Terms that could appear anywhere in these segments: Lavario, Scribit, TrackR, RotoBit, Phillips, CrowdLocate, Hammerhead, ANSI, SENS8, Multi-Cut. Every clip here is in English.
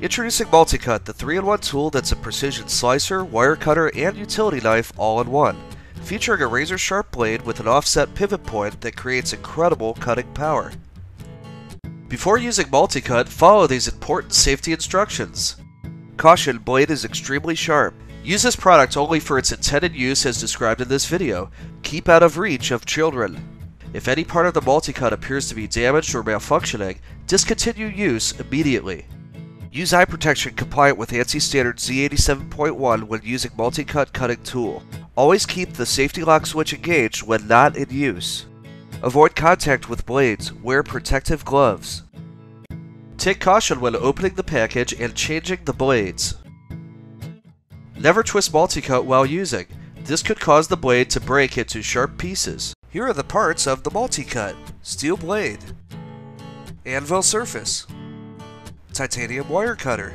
Introducing Multi-Cut, the 3-in-1 tool that's a precision slicer, wire cutter, and utility knife all in one. Featuring a razor-sharp blade with an offset pivot point that creates incredible cutting power. Before using Multi-Cut, follow these important safety instructions. Caution, blade is extremely sharp. Use this product only for its intended use as described in this video. Keep out of reach of children. If any part of the Multi-Cut appears to be damaged or malfunctioning, discontinue use immediately. Use eye protection compliant with ANSI standard Z87.1 when using Multi-Cut cutting tool. Always keep the safety lock switch engaged when not in use. Avoid contact with blades. Wear protective gloves. Take caution when opening the package and changing the blades. Never twist Multi-Cut while using. This could cause the blade to break into sharp pieces. Here are the parts of the Multi-Cut: steel blade, anvil surface, titanium wire cutter,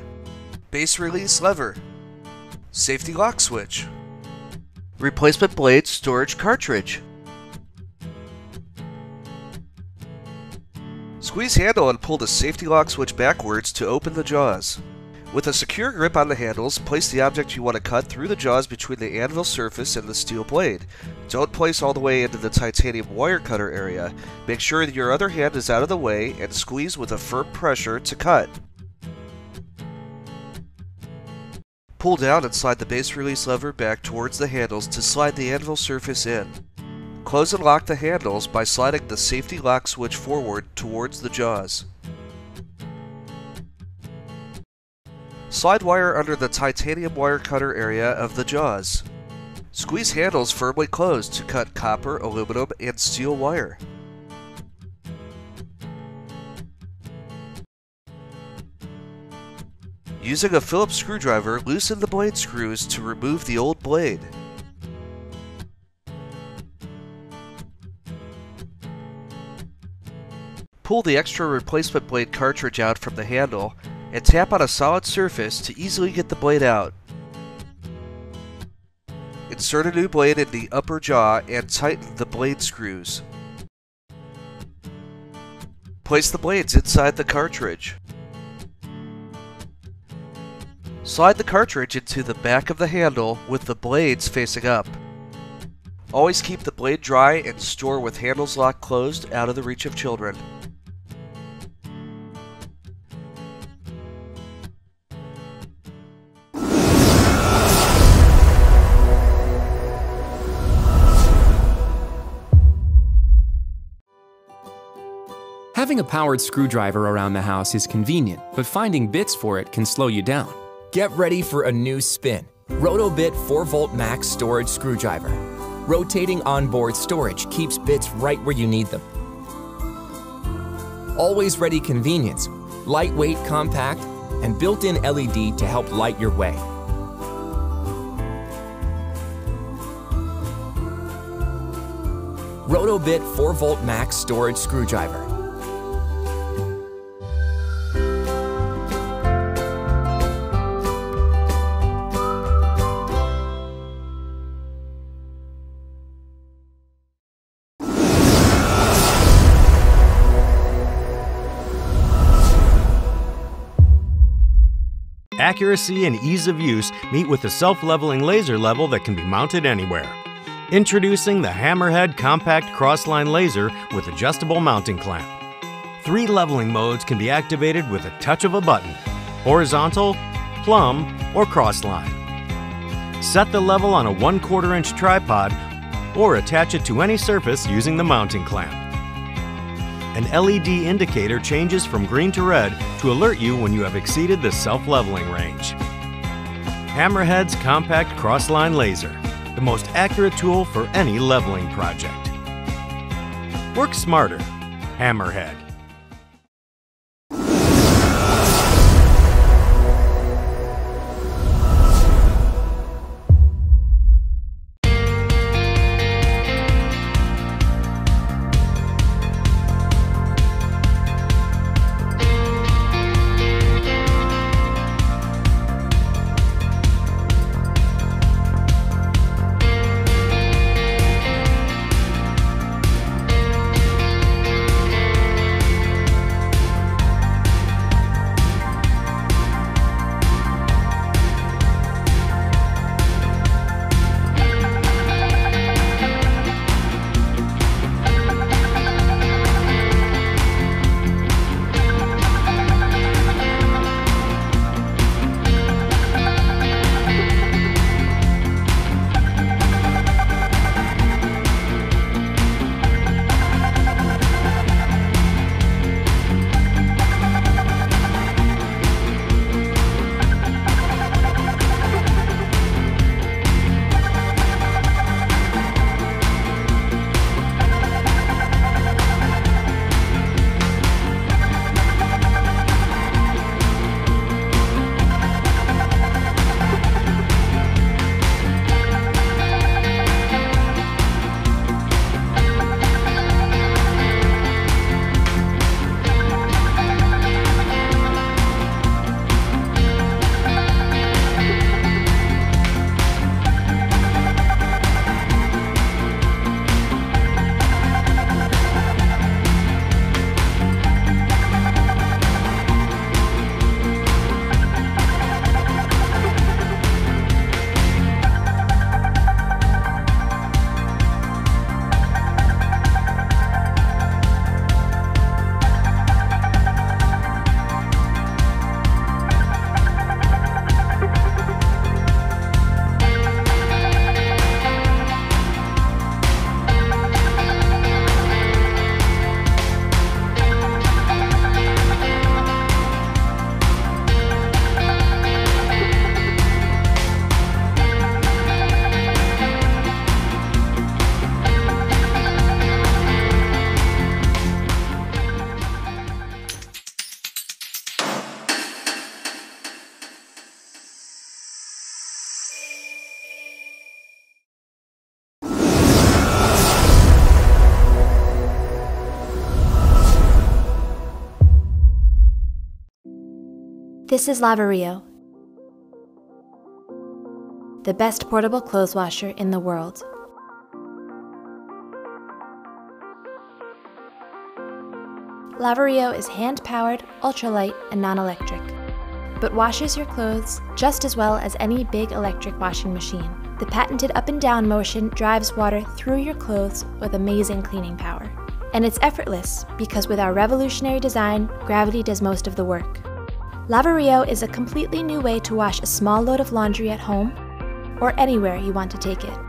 base release lever, safety lock switch, replacement blade storage cartridge, squeeze handle and pull the safety lock switch backwards to open the jaws. With a secure grip on the handles, place the object you want to cut through the jaws between the anvil surface and the steel blade. Don't place all the way into the titanium wire cutter area. Make sure that your other hand is out of the way and squeeze with a firm pressure to cut. Pull down and slide the base release lever back towards the handles to slide the anvil surface in. Close and lock the handles by sliding the safety lock switch forward towards the jaws. Slide wire under the titanium wire cutter area of the jaws. Squeeze handles firmly closed to cut copper, aluminum, and steel wire. Using a Phillips screwdriver, loosen the blade screws to remove the old blade. Pull the extra replacement blade cartridge out from the handle and tap on a solid surface to easily get the blade out. Insert a new blade in the upper jaw and tighten the blade screws. Place the blades inside the cartridge. Slide the cartridge into the back of the handle with the blades facing up. Always keep the blade dry and store with handles locked closed, out of the reach of children. Having a powered screwdriver around the house is convenient, but finding bits for it can slow you down. Get ready for a new spin. RotoBit 4V Max Storage Screwdriver. Rotating onboard storage keeps bits right where you need them. Always ready convenience, lightweight, compact, and built-in LED to help light your way. RotoBit 4V Max Storage Screwdriver. Accuracy and ease of use meet with a self-leveling laser level that can be mounted anywhere. Introducing the Hammerhead Compact Crossline Laser with adjustable mounting clamp. 3 leveling modes can be activated with a touch of a button: horizontal, plumb, or crossline. Set the level on a 1/4-inch tripod or attach it to any surface using the mounting clamp. An LED indicator changes from green to red to alert you when you have exceeded the self-leveling range. Hammerhead's Compact Crossline Laser, the most accurate tool for any leveling project. Work smarter. Hammerhead. This is Lavario, the best portable clothes washer in the world. Lavario is hand-powered, ultralight, and non-electric, but washes your clothes just as well as any big electric washing machine. The patented up and down motion drives water through your clothes with amazing cleaning power. And it's effortless because with our revolutionary design, gravity does most of the work. Lavario is a completely new way to wash a small load of laundry at home or anywhere you want to take it.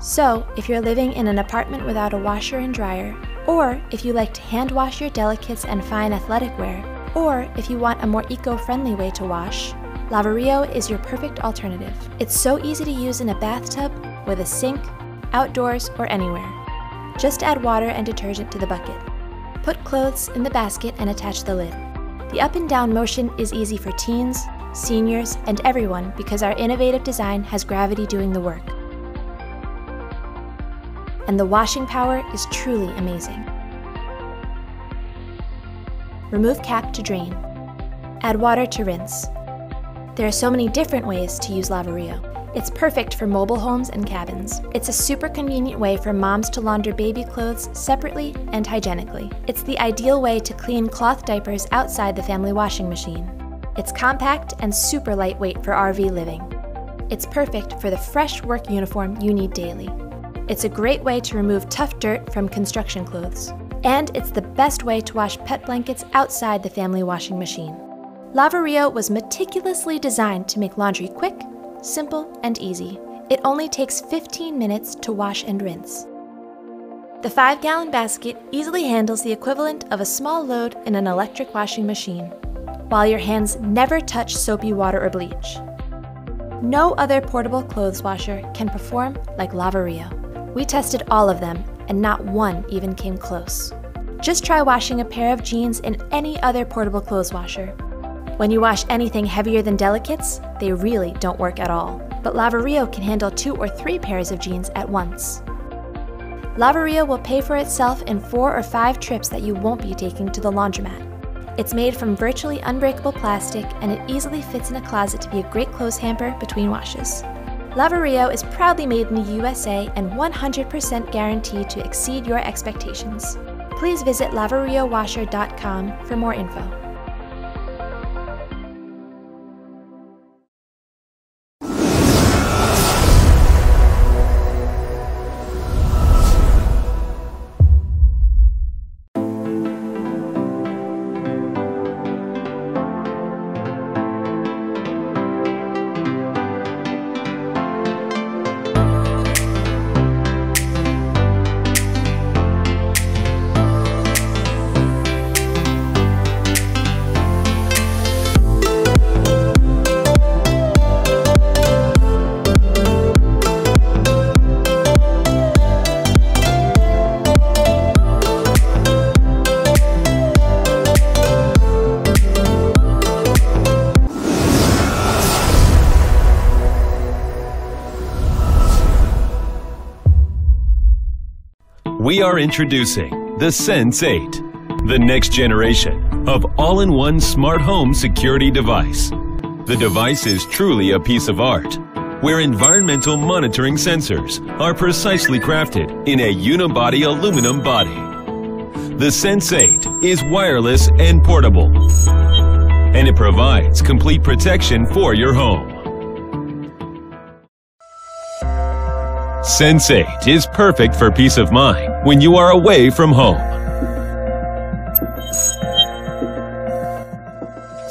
So, if you're living in an apartment without a washer and dryer, or if you like to hand wash your delicates and fine athletic wear, or if you want a more eco-friendly way to wash, Lavario is your perfect alternative. It's so easy to use in a bathtub, with a sink, outdoors, or anywhere. Just add water and detergent to the bucket. Put clothes in the basket and attach the lid. The up and down motion is easy for teens, seniors, and everyone because our innovative design has gravity doing the work. And the washing power is truly amazing. Remove cap to drain. Add water to rinse. There are so many different ways to use Lavario. It's perfect for mobile homes and cabins. It's a super convenient way for moms to launder baby clothes separately and hygienically. It's the ideal way to clean cloth diapers outside the family washing machine. It's compact and super lightweight for RV living. It's perfect for the fresh work uniform you need daily. It's a great way to remove tough dirt from construction clothes. And it's the best way to wash pet blankets outside the family washing machine. Lavario was meticulously designed to make laundry quick, simple, and easy. It only takes 15 minutes to wash and rinse. The 5-gallon basket easily handles the equivalent of a small load in an electric washing machine, while your hands never touch soapy water or bleach. No other portable clothes washer can perform like Lavario. We tested all of them, and not one even came close. Just try washing a pair of jeans in any other portable clothes washer. When you wash anything heavier than delicates, they really don't work at all. But Lavario can handle 2 or 3 pairs of jeans at once. Lavario will pay for itself in 4 or 5 trips that you won't be taking to the laundromat. It's made from virtually unbreakable plastic, and it easily fits in a closet to be a great clothes hamper between washes. Lavario is proudly made in the USA and 100% guaranteed to exceed your expectations. Please visit lavariowasher.com for more info. We are introducing the SENS8, the next generation of all-in-one smart home security device. The device is truly a piece of art, where environmental monitoring sensors are precisely crafted in a unibody aluminum body. The SENS8 is wireless and portable, and it provides complete protection for your home. SENS8 is perfect for peace of mind when you are away from home.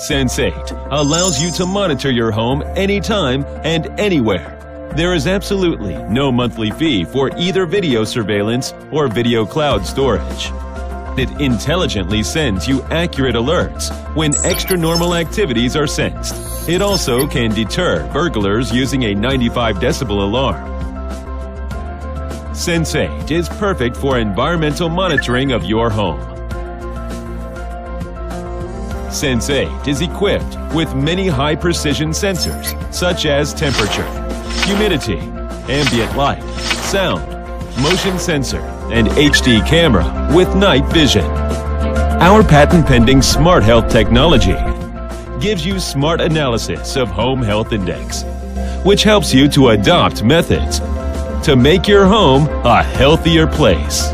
SENS8 allows you to monitor your home anytime and anywhere. There is absolutely no monthly fee for either video surveillance or video cloud storage. It intelligently sends you accurate alerts when extra normal activities are sensed. It also can deter burglars using a 95 decibel alarm. SENS8 is perfect for environmental monitoring of your home. SENS8 is equipped with many high-precision sensors, such as temperature, humidity, ambient light, sound, motion sensor, and HD camera with night vision. Our patent-pending smart health technology gives you smart analysis of home health index, which helps you to adopt methods to make your home a healthier place.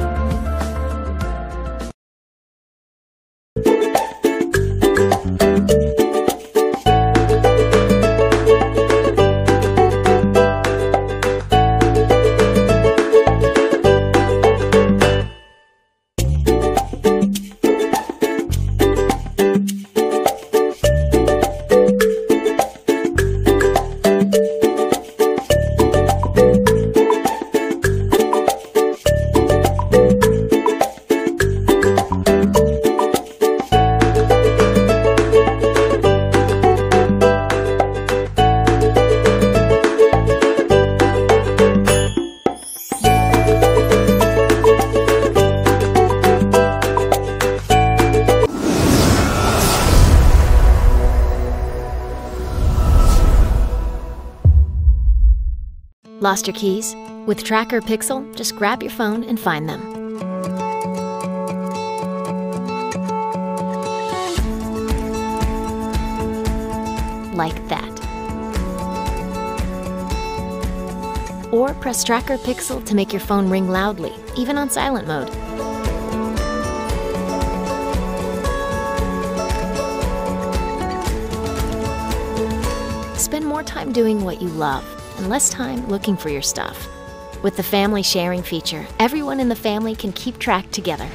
Lost your keys? With TrackR Pixel, just grab your phone and find them. Like that. Or press TrackR Pixel to make your phone ring loudly, even on silent mode. Spend more time doing what you love and less time looking for your stuff. With the family sharing feature, everyone in the family can keep track together.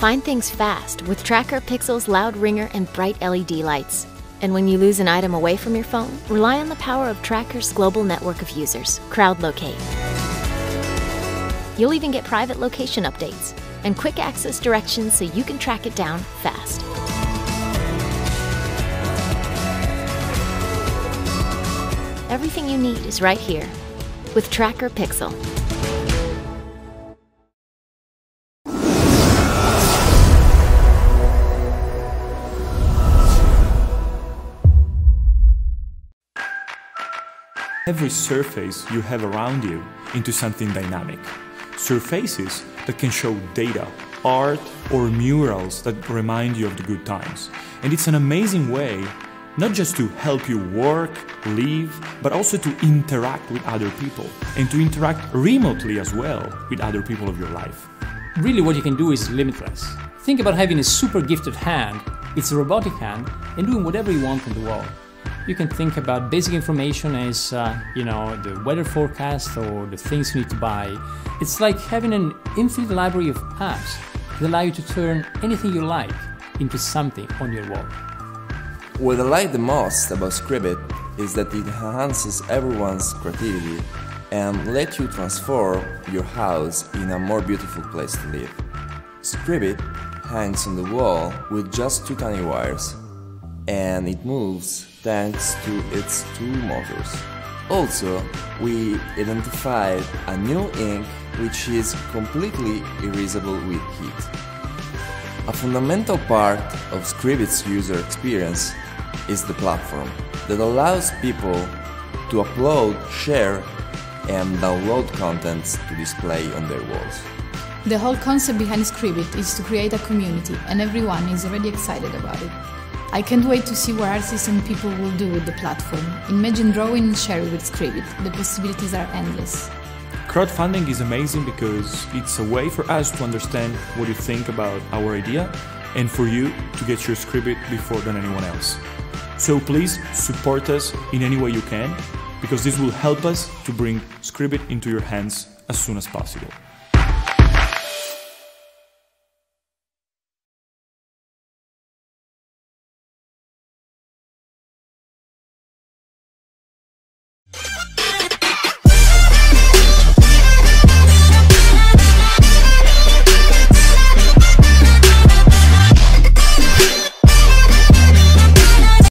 Find things fast with TrackR Pixel's loud ringer and bright LED lights. And when you lose an item away from your phone, rely on the power of TrackR's global network of users, CrowdLocate. You'll even get private location updates and quick access directions so you can track it down fast. Everything you need is right here with TrackR Pixel. Every surface you have around you into something dynamic. Surfaces that can show data, art, or murals that remind you of the good times. And it's an amazing way not just to help you work, live, but also to interact with other people and to interact remotely as well with other people of your life. Really what you can do is limitless. Think about having a super gifted hand, it's a robotic hand, and doing whatever you want in the world. You can think about basic information as, the weather forecast or the things you need to buy. It's like having an infinite library of apps that allow you to turn anything you like into something on your wall. What I like the most about Scribit is that it enhances everyone's creativity and lets you transform your house in a more beautiful place to live. Scribit hangs on the wall with just two tiny wires, and it moves thanks to its two motors. Also, we identified a new ink which is completely erasable with heat. A fundamental part of Scribit's user experience is the platform that allows people to upload, share, and download contents to display on their walls. The whole concept behind Scribit is to create a community, and everyone is already excited about it. I can't wait to see what artists and people will do with the platform. Imagine drawing and sharing with Scribit. The possibilities are endless. Crowdfunding is amazing because it's a way for us to understand what you think about our idea and for you to get your Scribit before than anyone else. So please support us in any way you can, because this will help us to bring Scribit into your hands as soon as possible.